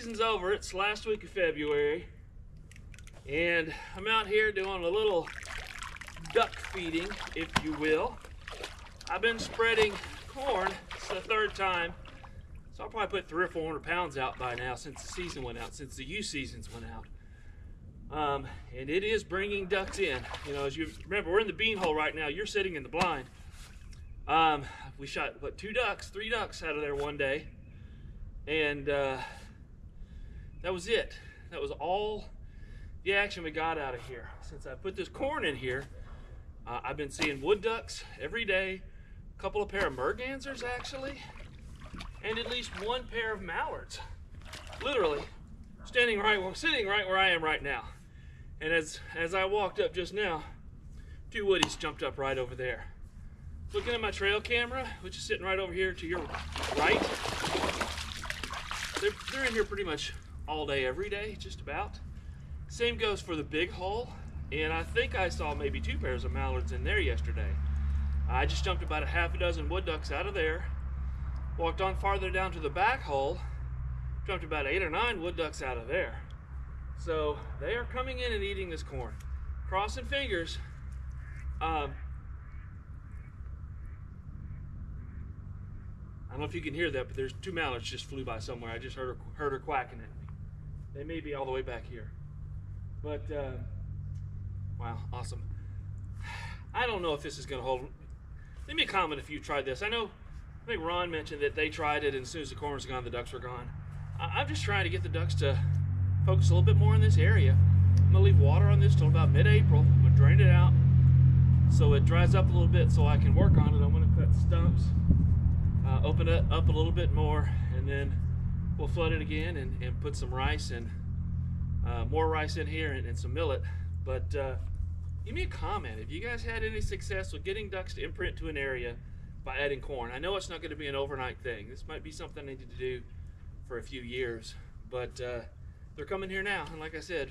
season's over. It's last week of February, and I'm out here doing a little duck feeding, if you will. I've been spreading corn. It's the third time, so I'll probably put 300 or 400 pounds out by now since the season went out, since the youth seasons went out. And it is bringing ducks in. You know, as you remember, we're in the bean hole right now. You're sitting in the blind. We shot, what, 3 ducks out of there one day. And that was it. That was all the action we got out of here. Since I put this corn in here, I've been seeing wood ducks every day, a couple of pair of mergansers actually, and at least one pair of mallards, literally sitting right where I am right now. And as I walked up just now, 2 woodies jumped up right over there. Looking at my trail camera, which is sitting right over here to your right, they're in here pretty much all day, every day, just about. Same goes for the big hole, and I think I saw maybe 2 pairs of mallards in there yesterday. I just jumped about half a dozen wood ducks out of there, walked on farther down to the back hole, jumped about 8 or 9 wood ducks out of there. So they are coming in and eating this corn. Crossing fingers. I don't know if you can hear that, but there's 2 mallards just flew by somewhere. I just heard her quacking at me. They may be all the way back here. But, wow, awesome. I don't know if this is going to hold. Leave me a comment if you tried this. I think Ron mentioned that they tried it, and as soon as the corn was gone, the ducks were gone. I'm just trying to get the ducks to focus a little bit more in this area. I'm going to leave water on this till about mid-April. I'm going to drain it out so it dries up a little bit so I can work on it. I'm going to cut stumps. Open it up a little bit more, and then we'll flood it again and put some rice and more rice in here and some millet. But give me a comment if you guys had any success with getting ducks to imprint to an area by adding corn. I know it's not going to be an overnight thing. This might be something I needed to do for a few years, but they're coming here now. And like I said,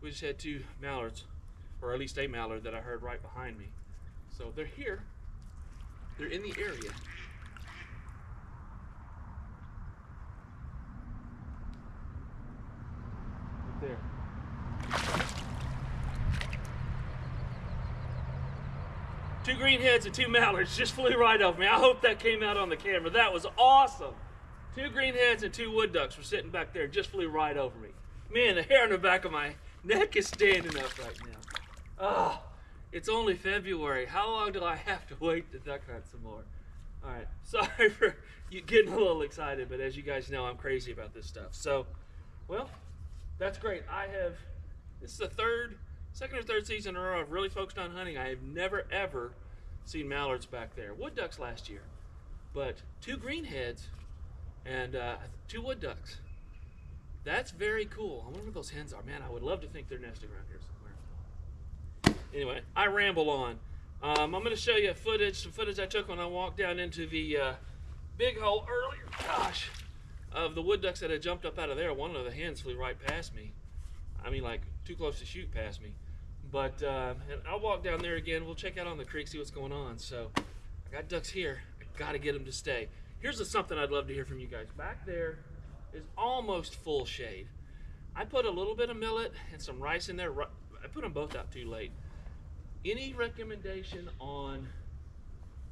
we just had 2 mallards, or at least a mallard that I heard right behind me. So they're here. They're in the area. There. Two green heads and 2 mallards just flew right over me. I hope that came out on the camera. That was awesome. 2 green heads and 2 wood ducks were sitting back there, just flew right over me. Man, the hair on the back of my neck is standing up right now. Oh, it's only February. How long do I have to wait to duck hunt some more? All right, sorry for you getting a little excited, but as you guys know, I'm crazy about this stuff. So, well, that's great. This is the second or third season in a row I've really focused on hunting. I have never, ever seen mallards back there. Wood ducks last year, but 2 green heads and 2 wood ducks. That's very cool. I wonder where those hens are. Man, I would love to think they're nesting around here somewhere. Anyway, I ramble on. I'm going to show you some footage I took when I walked down into the big hole earlier. Gosh. Of the wood ducks that had jumped up out of there, one of the hens flew right past me. I mean, like, too close to shoot past me. But and I'll walk down there again. We'll check out on the creek, see what's going on. So I got ducks here. I got to get them to stay. Here's something I'd love to hear from you guys. Back there is almost full shade. I put a little bit of millet and some rice in there. I put them both out too late. Any recommendation on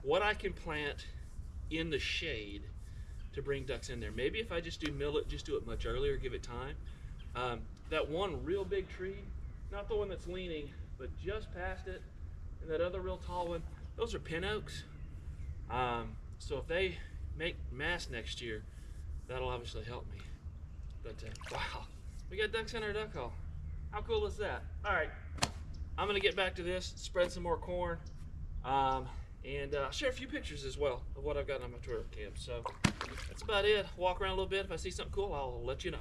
what I can plant in the shade to bring ducks in there? Maybe if I just do millet, just do it much earlier, give it time. That one real big tree, not the one that's leaning, but just past it, and that other real tall one, those are pin oaks. So if they make mass next year, that'll obviously help me. But wow, we got ducks in our duck hole. How cool is that? All right, I'm gonna get back to this, spread some more corn, and I'll share a few pictures as well of what I've got on my trail cam. So that's about it. Walk around a little bit. If I see something cool, I'll let you know.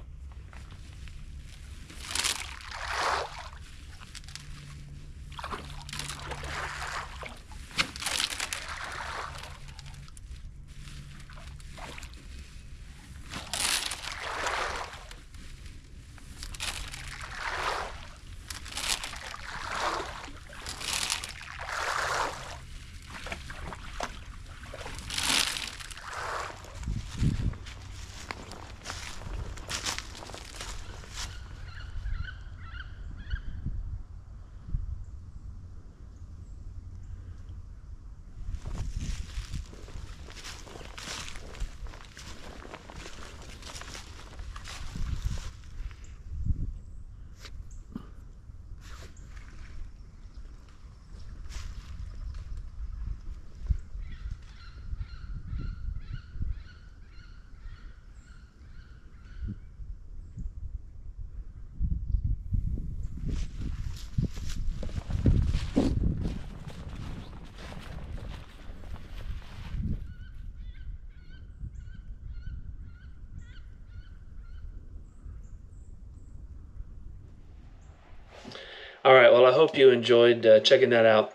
I hope you enjoyed checking that out.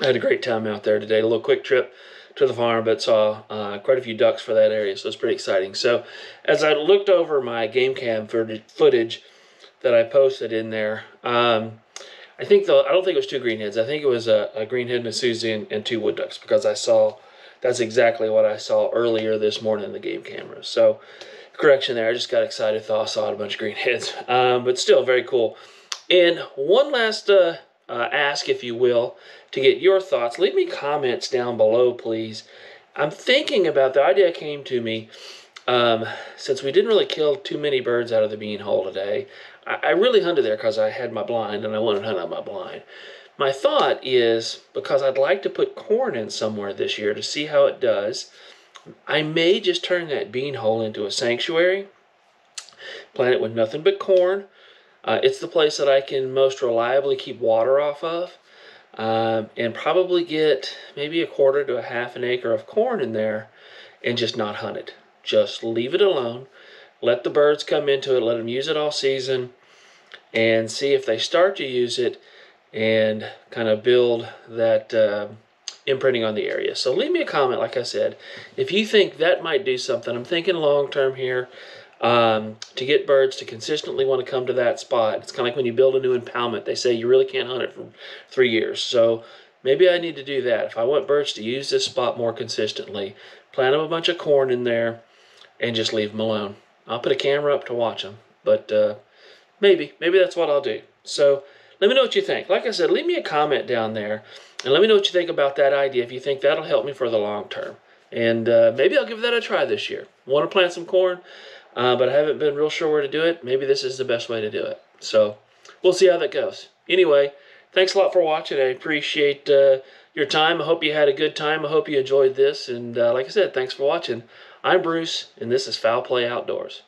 I had a great time out there today. A little quick trip to the farm, but saw quite a few ducks for that area, so it's pretty exciting. So as I looked over my game cam footage that I posted in there, I don't think it was two greenheads. I think it was a greenhead Masuzi and two wood ducks, because I saw, that's exactly what I saw earlier this morning in the game camera. So correction there, I just got excited, thought I saw a bunch of greenheads, but still very cool. And one last ask, if you will, to get your thoughts. Leave me comments down below, please. I'm thinking about, the idea came to me since we didn't really kill too many birds out of the bean hole today. I really hunted there because I had my blind and I wanted to hunt out my blind. My thought is, because I'd like to put corn in somewhere this year to see how it does, I may just turn that bean hole into a sanctuary, plant it with nothing but corn. It's the place that I can most reliably keep water off of, and probably get maybe a quarter to a half an acre of corn in there and just not hunt it. Just leave it alone. Let the birds come into it. Let them use it all season and see if they start to use it and kind of build that imprinting on the area. So leave me a comment, like I said, if you think that might do something. I'm thinking long term here, to get birds to consistently want to come to that spot. It's kind of like when you build a new impoundment, they say you really can't hunt it for 3 years. So maybe I need to do that. If I want birds to use this spot more consistently, plant them a bunch of corn in there and just leave them alone. I'll put a camera up to watch them, but maybe that's what I'll do. So let me know what you think. Like I said, leave me a comment down there and let me know what you think about that idea, if you think that'll help me for the long term. And maybe I'll give that a try this year. I want to plant some corn, but I haven't been real sure where to do it. Maybe this is the best way to do it. So we'll see how that goes. Anyway, thanks a lot for watching. I appreciate your time. I hope you had a good time. I hope you enjoyed this. And like I said, thanks for watching. I'm Bruce, and this is Fowl Play Outdoors.